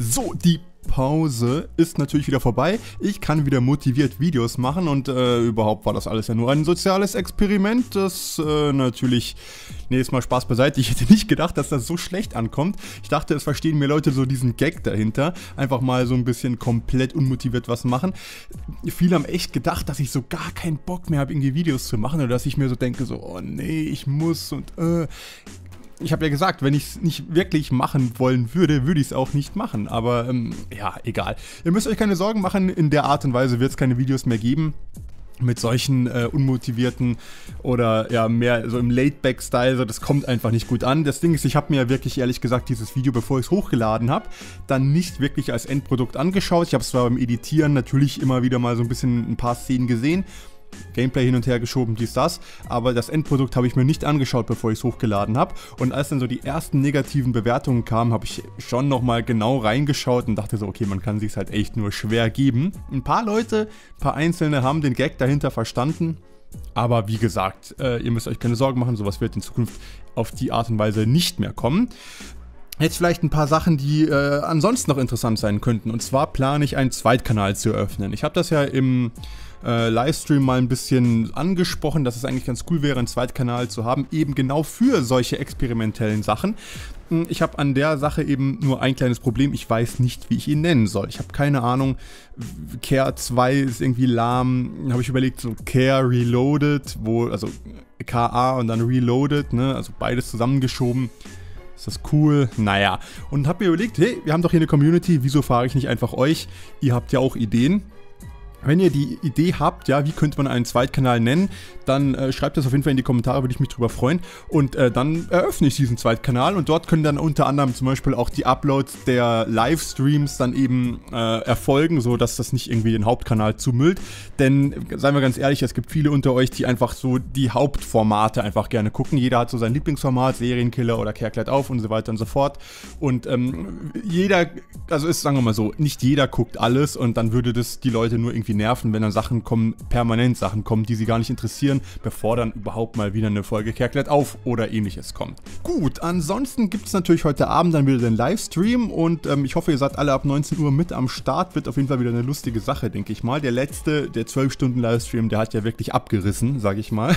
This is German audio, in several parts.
So, die Pause ist natürlich wieder vorbei. Ich kann wieder motiviert Videos machen und überhaupt war das alles ja nur ein soziales Experiment, das natürlich nächstes Mal Spaß beiseite. Ich hätte nicht gedacht, dass das so schlecht ankommt. Ich dachte, es verstehen mir Leute so diesen Gag dahinter. Einfach mal so ein bisschen komplett unmotiviert was machen. Viele haben echt gedacht, dass ich so gar keinen Bock mehr habe, irgendwie Videos zu machen oder dass ich mir so denke, so, oh nee, ich muss und Ich habe ja gesagt, wenn ich es nicht wirklich machen wollen würde, würde ich es auch nicht machen. Aber ja, egal. Ihr müsst euch keine Sorgen machen, in der Art und Weise wird es keine Videos mehr geben. Mit solchen unmotivierten oder ja mehr so im Laidback-Style, so, das kommt einfach nicht gut an. Das Ding ist, ich habe mir ja wirklich ehrlich gesagt dieses Video, bevor ich es hochgeladen habe, dann nicht wirklich als Endprodukt angeschaut. Ich habe es zwar beim Editieren natürlich immer wieder mal so ein bisschen ein paar Szenen gesehen. Gameplay hin und her geschoben, dies, das, aber das Endprodukt habe ich mir nicht angeschaut, bevor ich es hochgeladen habe, und als dann so die ersten negativen Bewertungen kamen, habe ich schon nochmal genau reingeschaut und dachte so, okay, man kann sich es halt echt nur schwer geben. Ein paar Leute, ein paar Einzelne haben den Gag dahinter verstanden, aber wie gesagt, ihr müsst euch keine Sorgen machen, sowas wird in Zukunft auf die Art und Weise nicht mehr kommen. Jetzt vielleicht ein paar Sachen, die ansonsten noch interessant sein könnten. Und zwar plane ich, einen Zweitkanal zu eröffnen. Ich habe das ja im Livestream mal ein bisschen angesprochen, dass es eigentlich ganz cool wäre, einen Zweitkanal zu haben, eben genau für solche experimentellen Sachen. Ich habe an der Sache eben nur ein kleines Problem, ich weiß nicht, wie ich ihn nennen soll. Ich habe keine Ahnung, Care 2 ist irgendwie lahm, habe ich überlegt, so Care Reloaded, wo, also K.A. und dann Reloaded, ne, also beides zusammengeschoben. Ist das cool? Naja. Und hab mir überlegt, hey, wir haben doch hier eine Community, wieso frage ich nicht einfach euch? Ihr habt ja auch Ideen. Wenn ihr die Idee habt, ja, wie könnte man einen Zweitkanal nennen, dann schreibt das auf jeden Fall in die Kommentare, würde ich mich drüber freuen. Und dann eröffne ich diesen Zweitkanal und dort können dann unter anderem zum Beispiel auch die Uploads der Livestreams dann eben erfolgen, sodass das nicht irgendwie den Hauptkanal zumüllt. Denn, seien wir ganz ehrlich, es gibt viele unter euch, die einfach so die Hauptformate einfach gerne gucken. Jeder hat so sein Lieblingsformat, Serienkiller oder Kerkleid auf und so weiter und so fort. Und jeder, also ist, sagen wir mal so, nicht jeder guckt alles und dann würde das die Leute nur irgendwie nerven, wenn dann Sachen kommen, permanent Sachen kommen, die sie gar nicht interessieren, bevor dann überhaupt mal wieder eine Folge Kerkleid auf oder ähnliches kommt. Gut, ansonsten gibt es natürlich heute Abend dann wieder den Livestream und ich hoffe, ihr seid alle ab 19 Uhr mit am Start, wird auf jeden Fall wieder eine lustige Sache, denke ich mal. Der letzte, der 12-Stunden-Livestream, der hat ja wirklich abgerissen, sage ich mal.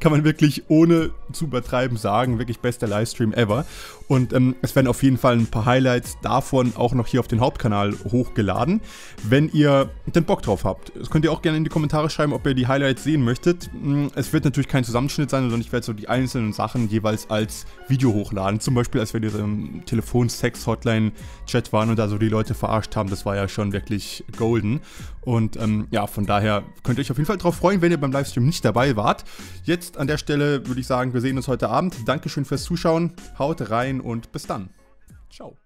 Kann man wirklich ohne zu übertreiben sagen, wirklich bester Livestream ever. Und es werden auf jeden Fall ein paar Highlights davon auch noch hier auf den Hauptkanal hochgeladen, wenn ihr den Bock drauf habt. Das könnt ihr auch gerne in die Kommentare schreiben, ob ihr die Highlights sehen möchtet. Es wird natürlich kein Zusammenschnitt sein, sondern ich werde so die einzelnen Sachen jeweils als Video hochladen. Zum Beispiel, als wir in diesem Telefon-Sex-Hotline-Chat waren und da so die Leute verarscht haben. Das war ja schon wirklich golden. Und ja, von daher könnt ihr euch auf jeden Fall drauf freuen, wenn ihr beim Livestream nicht dabei wart. Jetzt an der Stelle würde ich sagen, wir sehen uns heute Abend. Dankeschön fürs Zuschauen. Haut rein und bis dann. Ciao.